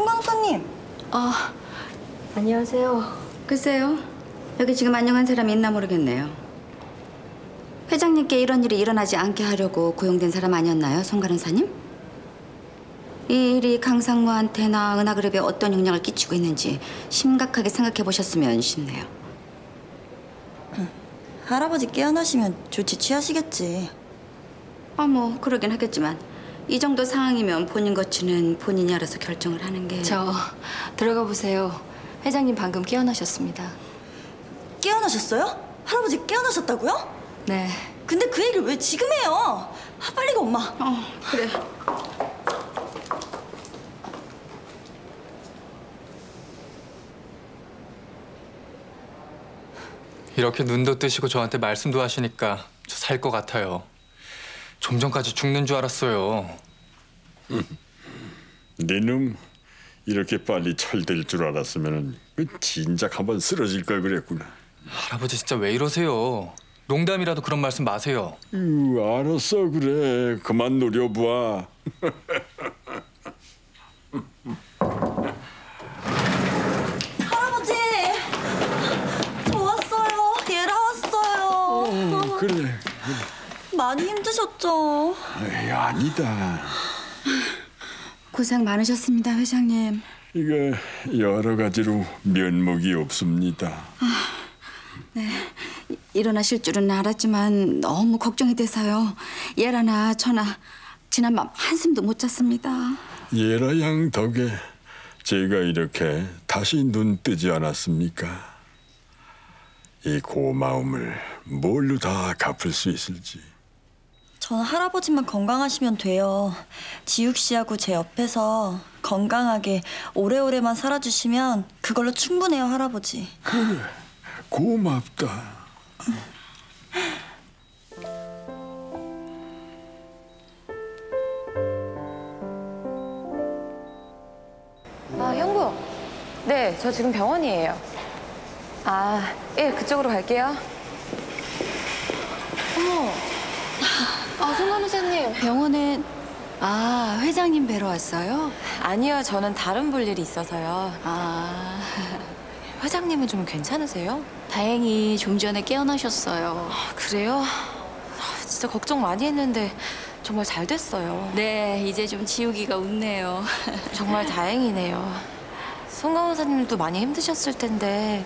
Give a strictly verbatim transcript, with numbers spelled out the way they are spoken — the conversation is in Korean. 송 강사님. 아, 안녕하세요. 글쎄요. 여기 지금 안녕한 사람이 있나 모르겠네요. 회장님께 이런 일이 일어나지 않게 하려고 고용된 사람 아니었나요, 송 간호사님? 이 일이 강상무한테나 은하그룹에 어떤 영향을 끼치고 있는지 심각하게 생각해 보셨으면 싶네요. 할아버지 깨어나시면 조치 취하시겠지. 아, 뭐 그러긴 하겠지만 이 정도 상황이면 본인 거치는 본인이 알아서 결정을 하는 게... 저 들어가 보세요. 회장님 방금 깨어나셨습니다. 깨어나셨어요? 할아버지 깨어나셨다고요? 네. 근데 그 얘기를 왜 지금 해요? 아, 빨리 가, 엄마. 어, 그래. 이렇게 눈도 뜨시고 저한테 말씀도 하시니까 저 살 것 같아요. 좀 전까지 죽는 줄 알았어요. 네 놈 이렇게 빨리 철들 줄 알았으면 진작 한번 쓰러질 걸 그랬구나. 할아버지 진짜 왜 이러세요? 농담이라도 그런 말씀 마세요. 으, 알았어 그래. 그만 노려봐. 할아버지! 좋았어요. 얘라 왔어요. 어, 그래, 그래. 많이 힘드셨죠? 에이, 아니다. 고생 많으셨습니다, 회장님. 이거 여러 가지로 면목이 없습니다. 아, 네. 일어나실 줄은 알았지만 너무 걱정이 돼서요. 예라나 저나 지난 밤 한숨도 못 잤습니다. 예라 양 덕에 제가 이렇게 다시 눈 뜨지 않았습니까? 이 고마움을 뭘로 다 갚을 수 있을지. 전 할아버지만 건강하시면 돼요. 지욱 씨하고 제 옆에서 건강하게 오래오래만 살아주시면 그걸로 충분해요, 할아버지. 그래, 고맙다. 아, 형부. 네, 저 지금 병원이에요. 아, 예, 그쪽으로 갈게요. 어머. 아, 송 간호사님. 병원에... 아, 회장님 뵈러 왔어요? 아니요, 저는 다른 볼 일이 있어서요. 아... 회장님은 좀 괜찮으세요? 다행히 좀 전에 깨어나셨어요. 아, 그래요? 아, 진짜 걱정 많이 했는데 정말 잘 됐어요. 네, 이제 좀 지우기가 웃네요. 정말 다행이네요. 송 간호사님도 많이 힘드셨을 텐데